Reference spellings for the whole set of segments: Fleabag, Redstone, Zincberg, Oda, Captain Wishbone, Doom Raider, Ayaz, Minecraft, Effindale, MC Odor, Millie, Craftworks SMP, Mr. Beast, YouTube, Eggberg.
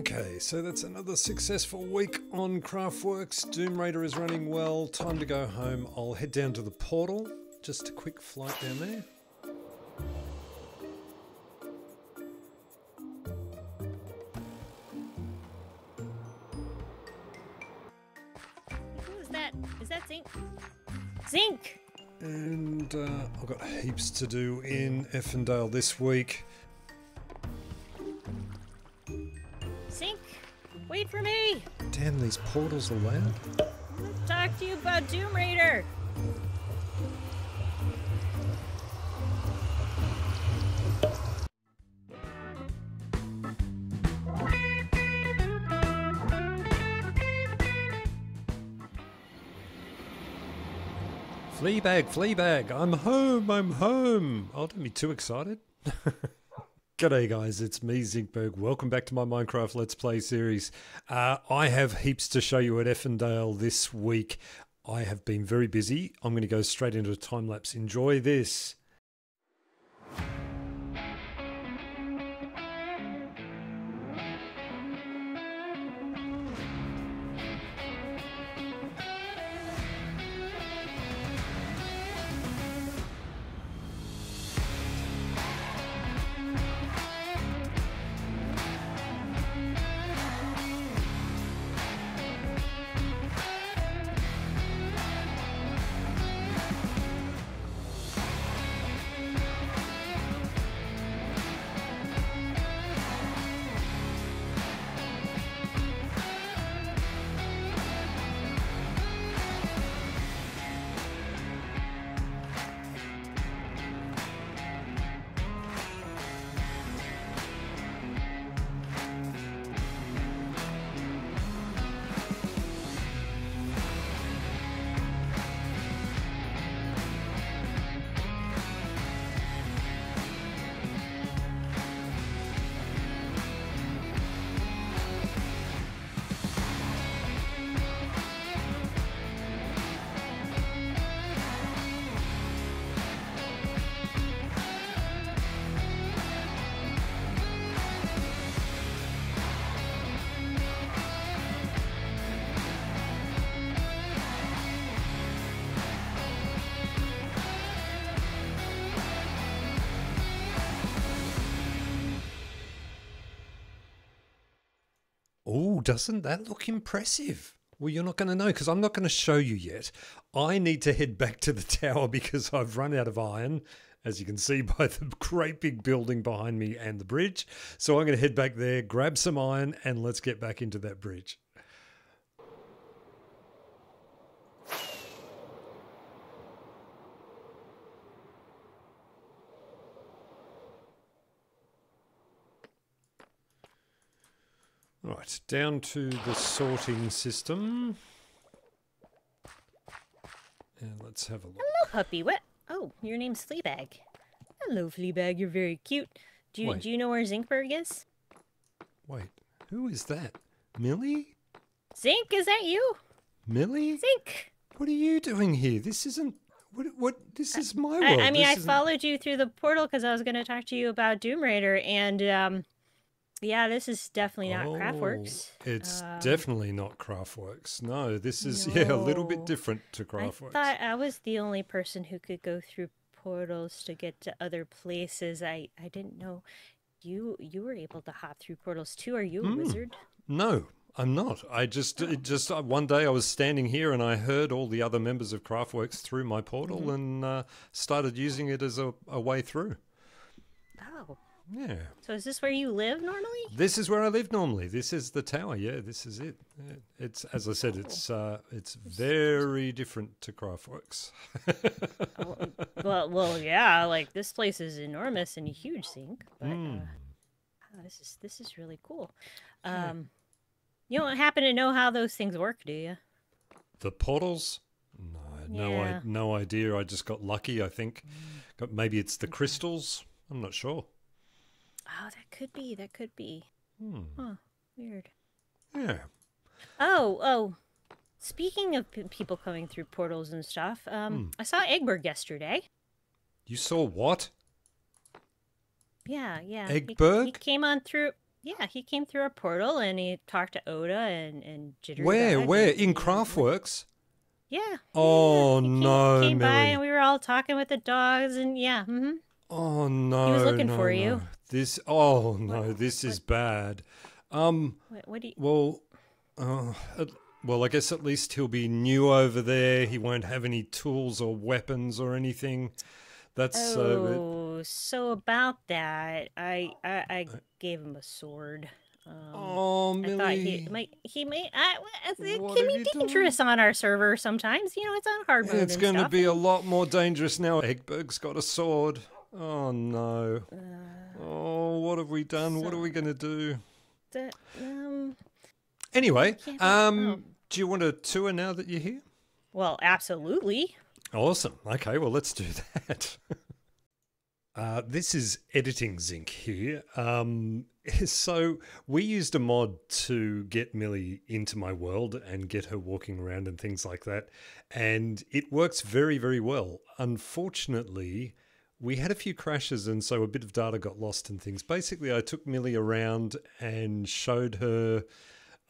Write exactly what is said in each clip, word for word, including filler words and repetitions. Okay, so that's another successful week on Craftworks. Doom Raider is running well. Time to go home. I'll head down to the portal. Just a quick flight down there. Who is that? Is that Zinc? Zinc! And uh, I've got heaps to do in Effindale this week. Wait for me! Damn, these portals are loud. I want to talk to you about Doom Raider. Fleabag, Fleabag, I'm home, I'm home. Oh, don't be too excited. G'day guys, it's me Zincberg. Welcome back to my Minecraft Let's Play series. Uh, I have heaps to show you at Effindale this week. I have been very busy. I'm going to go straight into a time lapse. Enjoy this. Oh, doesn't that look impressive? Well, you're not going to know because I'm not going to show you yet. I need to head back to the tower because I've run out of iron, as you can see by the great big building behind me and the bridge. So I'm going to head back there, grab some iron, and let's get back into that bridge. Right, down to the sorting system. And let's have a look. Hello, puppy. What? Oh, your name's Fleabag. Hello, Fleabag. You're very cute. Do you, do you know where Zincberg is? Wait, who is that? Millie? Zinc, is that you? Millie? Zinc! What are you doing here? This isn't... What? What? This is my I, world. I, I mean, this I isn't... followed you through the portal because I was going to talk to you about Doom Raider and... um. Yeah, this is definitely not oh, Craftworks. It's um, definitely not Craftworks. No, this is no. yeah a little bit different to Craftworks. I thought I was the only person who could go through portals to get to other places. I, I didn't know you you were able to hop through portals too. Are you a mm. wizard? No, I'm not. I just oh. it just uh, one day I was standing here and I heard all the other members of Craftworks through my portal mm-hmm. and uh, started using it as a, a way through. Oh. Yeah. So is this where you live normally? This is where I live normally. This is the tower. Yeah, this is it. It's, as I said, it's uh, it's very different to Craftworks. oh, well, well, yeah. Like this place is enormous and huge, Zinc. But mm. uh, oh, this is this is really cool. Um, yeah. You don't happen to know how those things work, do you? The portals? No, no, yeah. I, no idea. I just got lucky. I think. Mm. Got, maybe it's the okay. crystals. I'm not sure. Oh, that could be. That could be. Hmm. Huh. Weird. Yeah. Oh, oh. Speaking of p people coming through portals and stuff, um, mm. I saw Eggberg yesterday. You saw what? Yeah, yeah. Eggberg? He, he came on through. Yeah, he came through a portal and he talked to Oda and and Jitterbug. Where? Where? In Craftworks? Yeah. Oh, yeah. He no, He came, came by and we were all talking with the dogs and yeah. Mm-hmm. Oh, no. He was looking no, for no. you. This. Oh, no, what, this what, is bad. Um, what, what do you... Well, uh, well, I guess at least he'll be new over there. He won't have any tools or weapons or anything. That's oh, uh, it, so about that, I, I I gave him a sword. Um, oh, Millie. I thought he might. He may. I, I think it can be dangerous done? on our server sometimes. You know, it's on hard mode. Yeah, it's going to be a lot more dangerous now. Eggberg's got a sword. Oh no. Uh, oh, what have we done? So what are we going to do? That, um. Anyway, um, oh. do you want a tour now that you're here? Well, absolutely. Awesome. Okay, well, let's do that. uh, this is Editing Zinc here. Um, so we used a mod to get Millie into my world and get her walking around and things like that. And it works very, very well. Unfortunately, we had a few crashes and so a bit of data got lost and things. Basically, I took Millie around and showed her...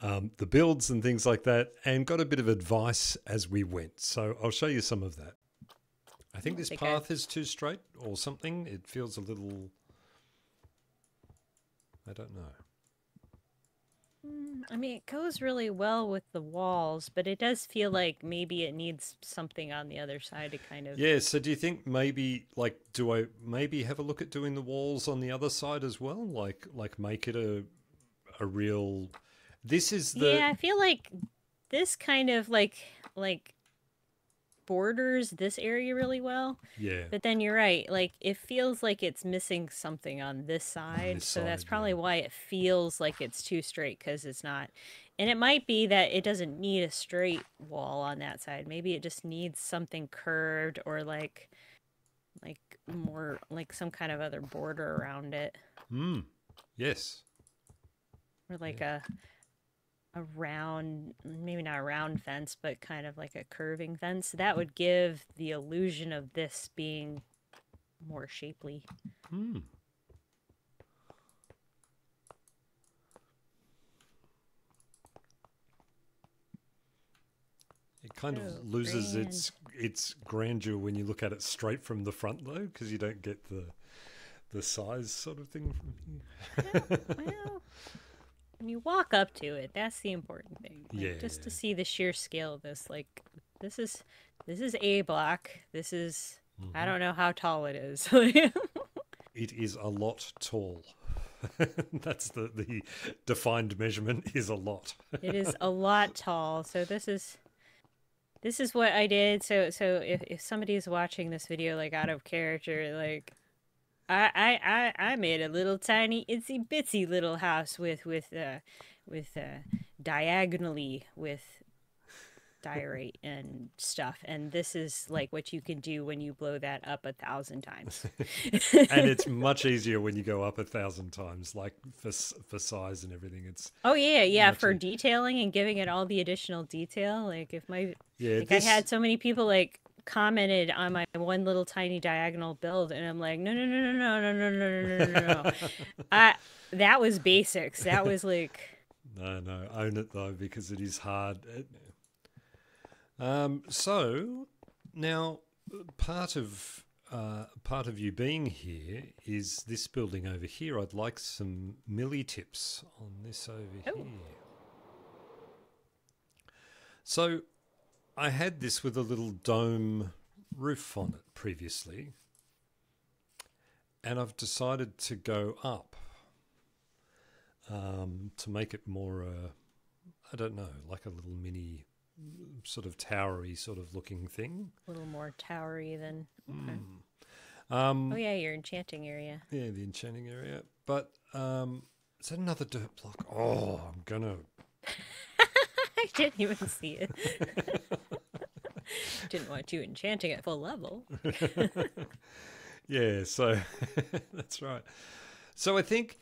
Um, the builds and things like that, and got a bit of advice as we went. So I'll show you some of that. I think this path is too straight or something. It feels a little... I don't know. I mean, it goes really well with the walls, but it does feel like maybe it needs something on the other side to kind of... Yeah, so do you think maybe, like, do I maybe have a look at doing the walls on the other side as well? Like, like make it a, a real... This is the yeah. I feel like this kind of like like borders this area really well. Yeah. But then you're right. Like it feels like it's missing something on this side. On this so side, that's probably yeah. why it feels like it's too straight because it's not. And it might be that it doesn't need a straight wall on that side. Maybe it just needs something curved or like like more like some kind of other border around it. Hmm. Yes. Or like yeah. a. a round, maybe not a round fence, but kind of like a curving fence. That would give the illusion of this being more shapely. Hmm. It kind oh, of loses grand. its its grandeur when you look at it straight from the front, though, because you don't get the the size sort of thing from here. Well, well. When you walk up to it, that's the important thing. Like, yeah. Just to see the sheer scale of this. Like, this is this is a block. This is mm-hmm. I don't know how tall it is. It is a lot tall. That's the the defined measurement is a lot. It is a lot tall. So this is this is what I did. So so if if somebody is watching this video like out of character, like. I, I I made a little tiny itsy bitsy little house with with uh, with uh, diagonally with diorite and stuff, and this is like what you can do when you blow that up a thousand times. And it's much easier when you go up a thousand times, like for for size and everything. It's oh yeah, yeah, for easier. detailing and giving it all the additional detail. Like if my yeah, like this... I had so many people like. commented on my one little tiny diagonal build and I'm like no no no no no no no no no no I that was basics. That was like no no own it though, because it is hard. Um so now part of uh part of you being here is this building over here. I'd like some Millie tips on this over oh. here. So I had this with a little dome roof on it previously, and I've decided to go up um, to make it more, uh, I don't know, like a little mini sort of towery sort of looking thing. A little more towery than... Okay. Mm. Um, oh yeah, your enchanting area. Yeah, the enchanting area. But um, is that another dirt block? Oh, I'm going to... I didn't even see it. Didn't want you enchanting at full level. Yeah, so that's right. So I think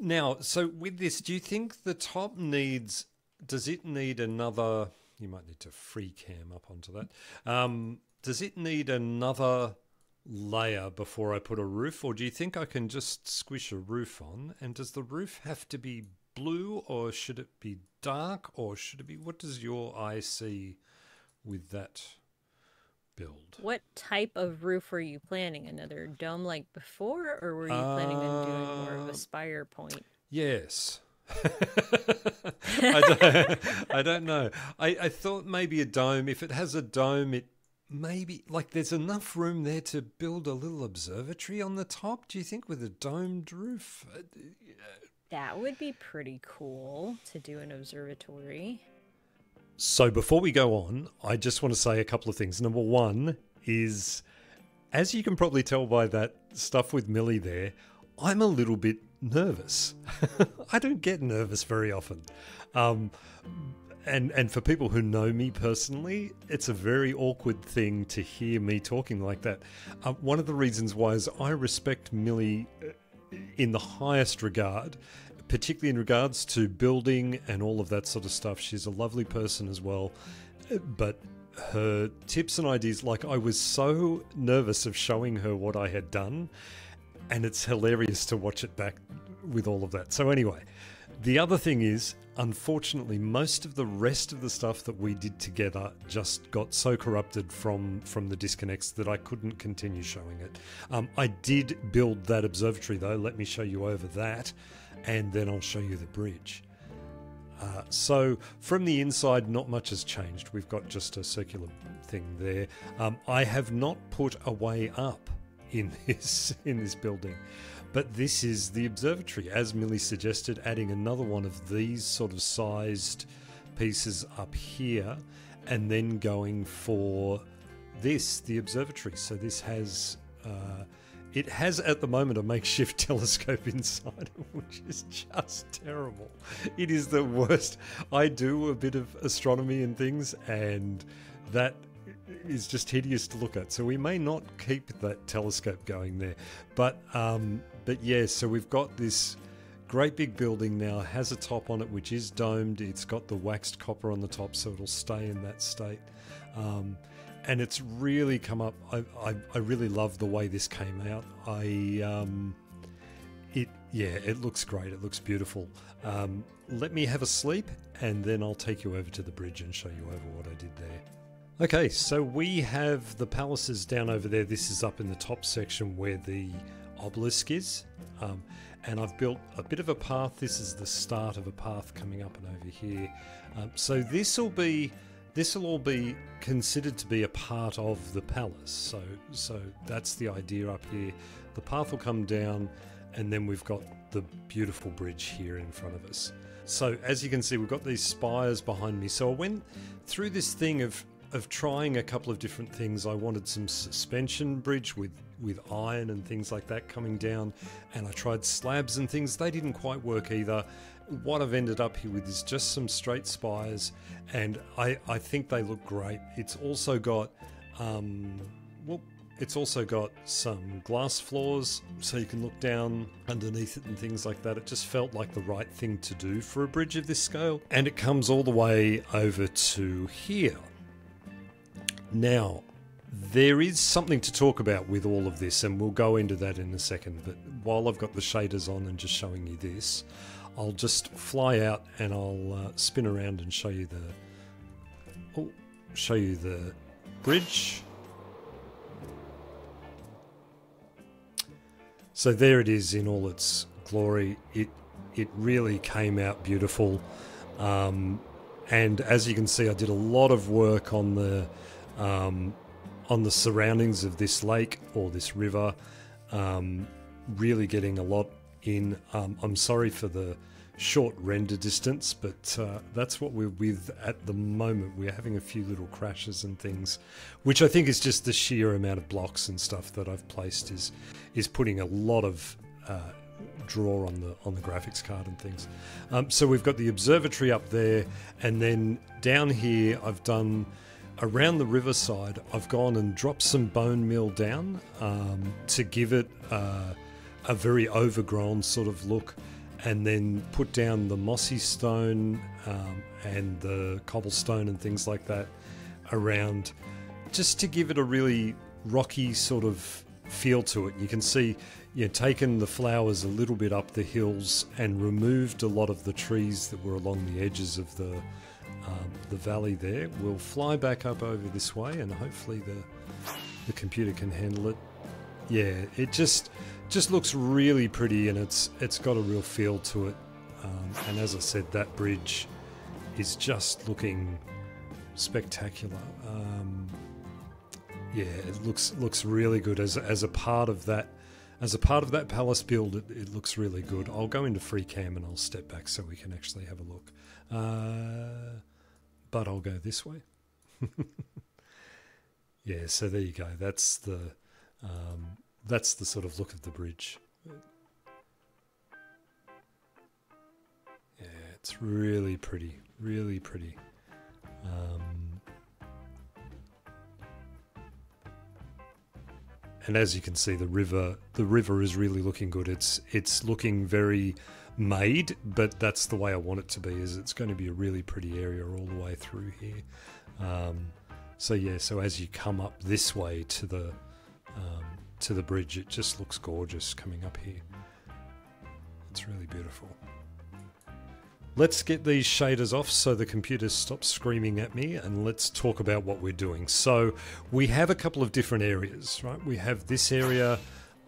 now, so with this, do you think the top needs, does it need another, you might need to free cam up onto that. Um, does it need another layer before I put a roof, or do you think I can just squish a roof on? And does the roof have to be blue, or should it be dark, or should it be, what does your eye see with that build? What type of roof were you planning? Another dome like before, or were you planning uh, on doing more of a spire point? Yes. I, don't, I don't know. I, I thought maybe a dome. If it has a dome, it maybe, like, there's enough room there to build a little observatory on the top, do you think, with a domed roof? That would be pretty cool to do an observatory. So before we go on, I just want to say a couple of things. Number one is, as you can probably tell by that stuff with Millie there, I'm a little bit nervous. I don't get nervous very often. Um, And and for people who know me personally, it's a very awkward thing to hear me talking like that. Uh, one of the reasons why is I respect Millie in the highest regard, particularly in regards to building and all of that sort of stuff. She's a lovely person as well, but her tips and ideas, like, I was so nervous of showing her what I had done, and it's hilarious to watch it back with all of that. So anyway, the other thing is, unfortunately, most of the rest of the stuff that we did together just got so corrupted from from the disconnects that I couldn't continue showing it. Um, I did build that observatory, though. Let me show you over that, and then I'll show you the bridge. Uh, so from the inside, not much has changed. We've got just a circular thing there. Um, I have not put a way up in this in this building. But this is the observatory, as Millie suggested, adding another one of these sort of sized pieces up here, and then going for this, the observatory. So this has, uh, it has at the moment a makeshift telescope inside it, which is just terrible. It is the worst. I do a bit of astronomy and things, and that is just hideous to look at. So we may not keep that telescope going there, but... Um, But yeah, so we've got this great big building now, has a top on it which is domed, it's got the waxed copper on the top, so it'll stay in that state. Um, and it's really come up, I, I, I really love the way this came out. I, um, it, yeah, it looks great, it looks beautiful. Um, let me have a sleep, and then I'll take you over to the bridge and show you over what I did there. Okay, so we have the palaces down over there. This is up in the top section where the obelisk is, um, and I've built a bit of a path. This is the start of a path coming up and over here. Um, so this will be, this will all be considered to be a part of the palace. So, so that's the idea up here. The path will come down, and then we've got the beautiful bridge here in front of us. So as you can see, we've got these spires behind me. So I went through this thing of of trying a couple of different things. I wanted some suspension bridge with with iron and things like that coming down, and I tried slabs and things. They didn't quite work either. What I've ended up here with is just some straight spires, and I, I think they look great. It's also got um, well, it's also got some glass floors, so you can look down underneath it and things like that. It just felt like the right thing to do for a bridge of this scale, and it comes all the way over to here. Now, there is something to talk about with all of this, and we'll go into that in a second, but while I've got the shaders on and just showing you this, I'll just fly out and I'll uh, spin around and show you the oh, show you the bridge. So there it is in all its glory. It it really came out beautiful, um, and as you can see, I did a lot of work on the um, on the surroundings of this lake or this river, um, really getting a lot in. um, I'm sorry for the short render distance, but uh, that's what we're with at the moment. We're having a few little crashes and things, which I think is just the sheer amount of blocks and stuff that I've placed is is putting a lot of uh, draw on the on the graphics card and things. Um, so we've got the observatory up there, and then down here I've done around the riverside, I've gone and dropped some bone meal down um, to give it uh, a very overgrown sort of look, and then put down the mossy stone um, and the cobblestone and things like that around, just to give it a really rocky sort of feel to it. You can see you've taken the flowers a little bit up the hills and removed a lot of the trees that were along the edges of the um, the valley there. We'll fly back up over this way, and hopefully the the computer can handle it. Yeah, it just just looks really pretty, and it's it's got a real feel to it. Um, and as I said, that bridge is just looking spectacular. Um, yeah, it looks looks really good as as a part of that as a part of that palace build. It, it looks really good. I'll go into free cam and I'll step back so we can actually have a look. Uh, but I'll go this way. Yeah, so there you go. That's the um, that's the sort of look of the bridge. Yeah, it's really pretty, really pretty. Um, and as you can see, the river the river is really looking good. It's it's looking very made, but that's the way I want it to be. Is it's going to be a really pretty area all the way through here. Um, so yeah, so as you come up this way to the um, to the bridge, it just looks gorgeous coming up here. It's really beautiful. Let's get these shaders off so the computer stops screaming at me, and let's talk about what we're doing. So we have a couple of different areas, right? We have this area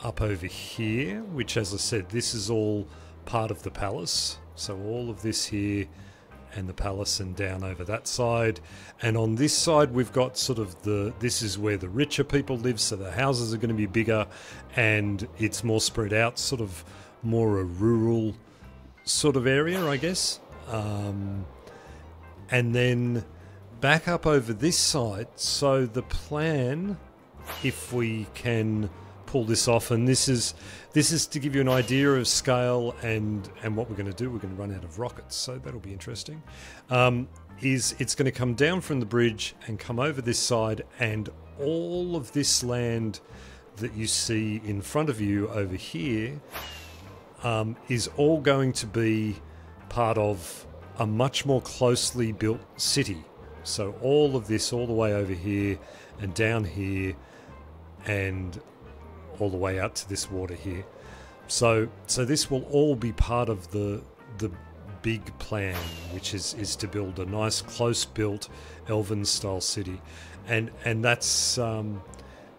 up over here, which, as I said, this is all part of the palace. So all of this here and the palace, and down over that side. And on this side, we've got sort of the, this is where the richer people live. So the houses are going to be bigger and it's more spread out, sort of more a rural sort of area, I guess. Um, and then back up over this side. So the plan, if we can pull this off, and this is this is to give you an idea of scale and and what we're going to do. We're going to run out of rockets, so that'll be interesting. Um, is it's going to come down from the bridge and come over this side, and all of this land that you see in front of you over here Um, is all going to be part of a much more closely built city. So all of this, all the way over here and down here and all the way out to this water here. So so this will all be part of the the big plan, which is is to build a nice close built elven style city. And and that's um,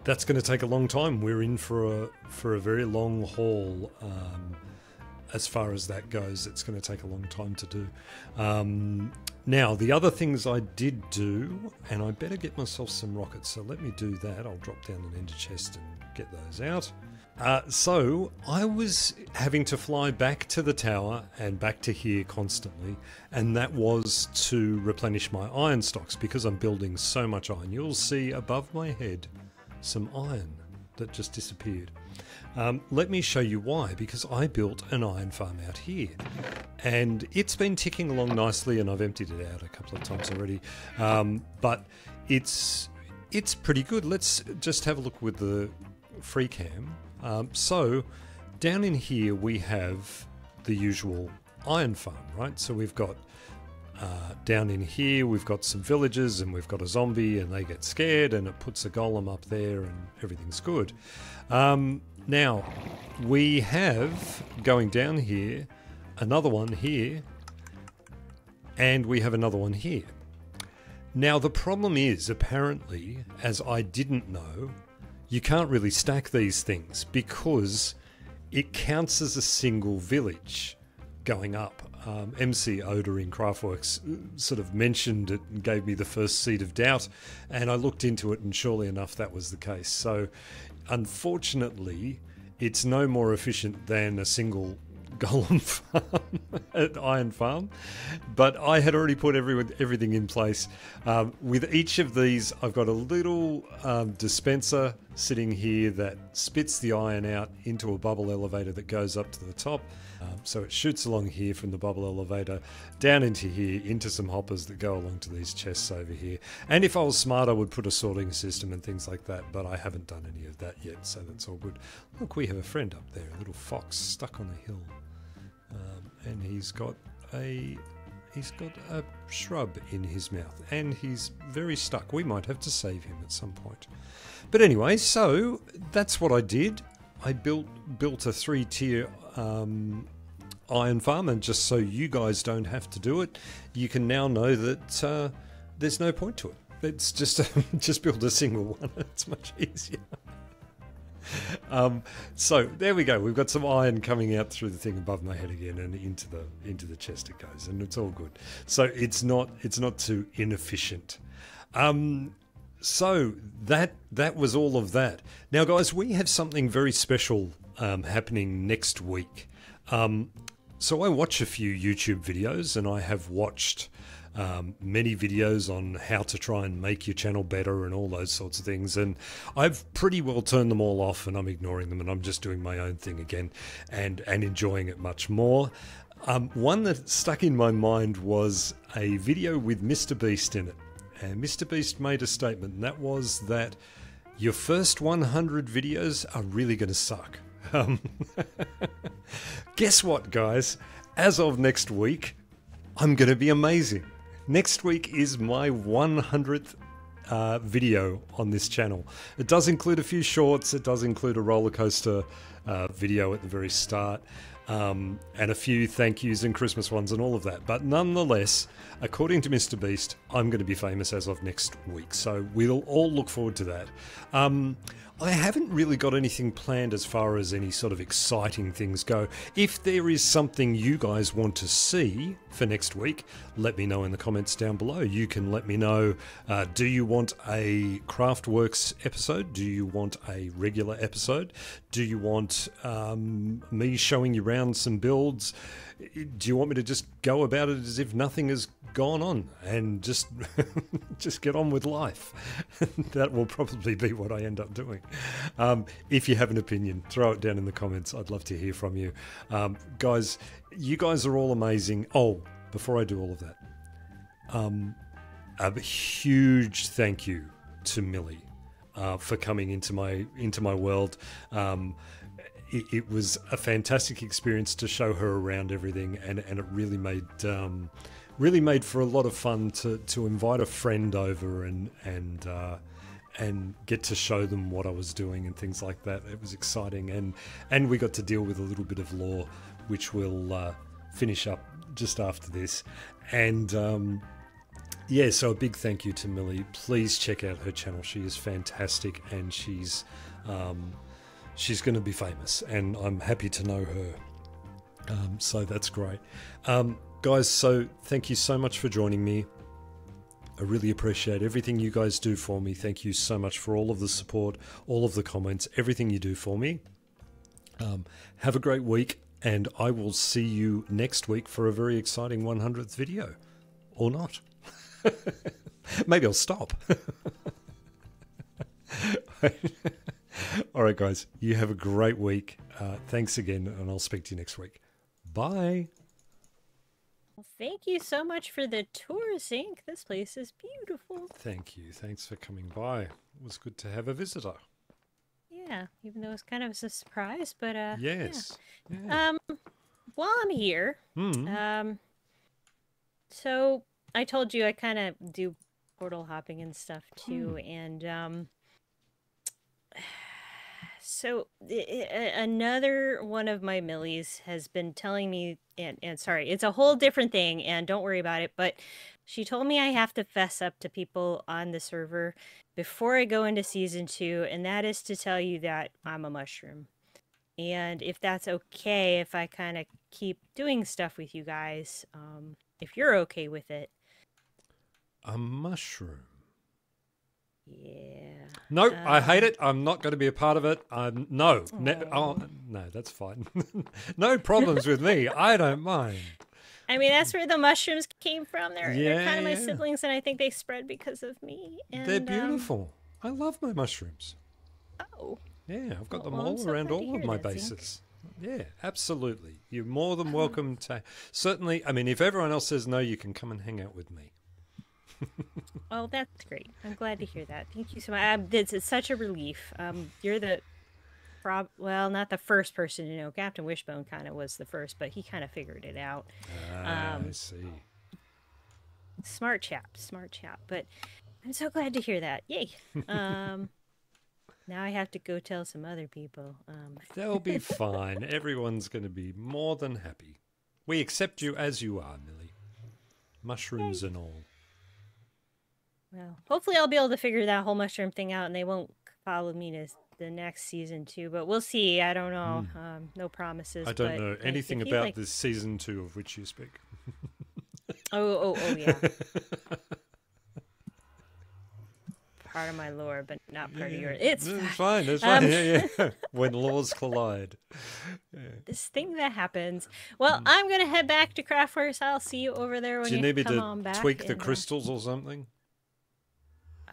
that's going to take a long time. We're in for a for a very long haul. Um, As far as that goes, it's going to take a long time to do. Um, now, the other things I did do, and I better get myself some rockets, so let me do that. I'll drop down an ender chest and get those out. Uh, so I was having to fly back to the tower and back to here constantly, and that was to replenish my iron stocks because I'm building so much iron. You'll see above my head some iron that just disappeared. Um, let me show you why, because I built an iron farm out here and it's been ticking along nicely, and I've emptied it out a couple of times already, um, but it's it's pretty good. Let's just have a look with the free cam. Um, so down in here we have the usual iron farm, right? So we've got Uh, down in here we've got some villagers, and we've got a zombie, and they get scared, and it puts a golem up there, and everything's good. Um, now we have, going down here, another one here, and we have another one here. Now the problem is, apparently, as I didn't know, you can't really stack these things because it counts as a single village going up. Um, M C Odor in Craftworks sort of mentioned it and gave me the first seed of doubt, and I looked into it, and surely enough that was the case. So unfortunately it's no more efficient than a single golem farm at iron farm, but I had already put every, everything in place. Um, with each of these I've got a little um, dispenser sitting here that spits the iron out into a bubble elevator that goes up to the top. Um, so it shoots along here from the bubble elevator down into here into some hoppers that go along to these chests over here. And if I was smart I would put a sorting system and things like that, but I haven't done any of that yet, so that's all good. Look, we have a friend up there, a little fox stuck on the hill. Um, and he's got a He's got a shrub in his mouth and he's very stuck. We might have to save him at some point. But anyway, so that's what I did. I built built a three-tier um, iron farm, and just so you guys don't have to do it, you can now know that uh, there's no point to it. It's just a, just build a single one. It's much easier. Um, so there we go. We've got some iron coming out through the thing above my head again, and into the into the chest it goes, and it's all good. So it's not it's not too inefficient. Um, so that that was all of that. Now, guys, we have something very special um, happening next week. Um, so I watch a few YouTube videos, and I have watched Um, many videos on how to try and make your channel better and all those sorts of things, and I've pretty well turned them all off, and I'm ignoring them, and I'm just doing my own thing again and and enjoying it much more. Um, one that stuck in my mind was a video with Mister Beast in it, and Mister Beast made a statement, and that was that your first one hundred videos are really going to suck. Um, guess what, guys? As of next week, I'm going to be amazing. Next week is my one hundredth uh, video on this channel. It does include a few shorts, it does include a roller coaster uh, video at the very start, um, and a few thank yous and Christmas ones and all of that. But nonetheless, according to Mister Beast, I'm going to be famous as of next week, so we'll all look forward to that. Um, I haven't really got anything planned as far as any sort of exciting things go. If there is something you guys want to see for next week, let me know in the comments down below. You can let me know, uh, do you want a Craftworks episode? Do you want a regular episode? Do you want um, me showing you around some builds? Do you want me to just go about it as if nothing has gone on and just just get on with life? That will probably be what I end up doing. Um, if you have an opinion, throw it down in the comments. I'd love to hear from you. Um, guys, you guys are all amazing. Oh, before I do all of that, um, a huge thank you to Millie uh, for coming into my, into my world. Um, It was a fantastic experience to show her around everything, and, and it really made um, really made for a lot of fun to, to invite a friend over and and uh, and get to show them what I was doing and things like that. It was exciting, and and we got to deal with a little bit of lore, which we'll uh, finish up just after this. And um, yeah, so a big thank you to Millie. Please check out her channel. She is fantastic, and she's um, she's going to be famous, and I'm happy to know her. Um, so that's great. Um, guys, so thank you so much for joining me. I really appreciate everything you guys do for me. Thank you so much for all of the support, all of the comments, everything you do for me. Um, have a great week, and I will see you next week for a very exciting one hundredth video. Or not. Maybe I'll stop. All right, guys, you have a great week. Uh, thanks again, and I'll speak to you next week. Bye. Well, thank you so much for the tour, Zinc. This place is beautiful. Thank you. Thanks for coming by. It was good to have a visitor. Yeah, even though it was kind of a surprise, but uh, yes. Yeah. Yeah. Um, while I'm here, mm. um, so I told you I kind of do portal hopping and stuff too, mm. and um. So another one of my Millies has been telling me, and, and sorry, it's a whole different thing, and don't worry about it, but she told me I have to fess up to people on the server before I go into season two, and that is to tell you that I'm a mushroom. And if that's okay, if I kind of keep doing stuff with you guys, um, if you're okay with it. A mushroom. Yeah. No, nope, um, I hate it. I'm not going to be a part of it. I'm no, oh, no, that's fine. No problems with me. I don't mind. I mean, that's where the mushrooms came from. They're, yeah, they're kind of my yeah. siblings, and I think they spread because of me. And they're beautiful. Um, I love my mushrooms. Oh. Yeah, I've got well, them all well, around so all of my bases. Yeah, absolutely. You're more than welcome um, to. Certainly, I mean, if everyone else says no, you can come and hang out with me. Oh, that's great. I'm glad to hear that. Thank you so much. Um, it's, it's such a relief. Um, you're the, prob well, not the first person to know. Captain Wishbone kind of was the first, but he kind of figured it out. Ah, um, I see. Smart chap, smart chap. But I'm so glad to hear that. Yay. Um, now I have to go tell some other people. Um. They'll be fine. Everyone's going to be more than happy. We accept you as you are, Millie. Mushrooms Yay. and all. Well, hopefully I'll be able to figure that whole mushroom thing out, and they won't follow me to the next season two. But we'll see. I don't know. Mm. Um, no promises. I don't but know anything about like... this season two of which you speak. Oh, oh, oh, yeah. Part of my lore, but not part yeah, of yours. It's fine. fine. It's fine. Um, yeah, yeah. When laws collide. Yeah. This thing that happens. Well, mm. I'm going to head back to Craftworks. I'll see you over there when you, you need come me to on back. Tweak the crystals uh, or something? Uh,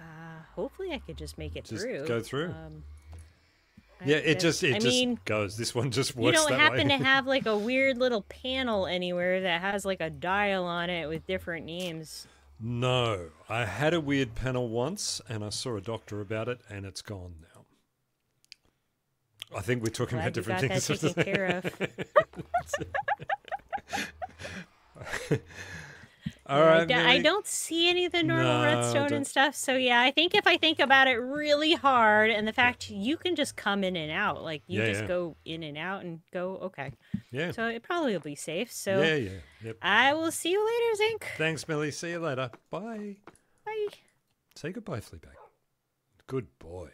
hopefully I could just make it just through. Go through. Um, Yeah, it just it I just mean, goes. This one just works that way. You don't happen to have like a weird little panel anywhere that has like a dial on it with different names? No, I had a weird panel once, and I saw a doctor about it, and it's gone now. I think we're talking Glad about different you got things. That taken care of. All right, I, do, I don't see any of the normal no, redstone and stuff. So, yeah, I think if I think about it really hard, and the fact you can just come in and out, like you yeah, just yeah. go in and out and go, okay. Yeah. So it probably will be safe. So yeah, yeah. Yep. I will see you later, Zinc. Thanks, Millie. See you later. Bye. Bye. Say goodbye, Fleabag. Good boy.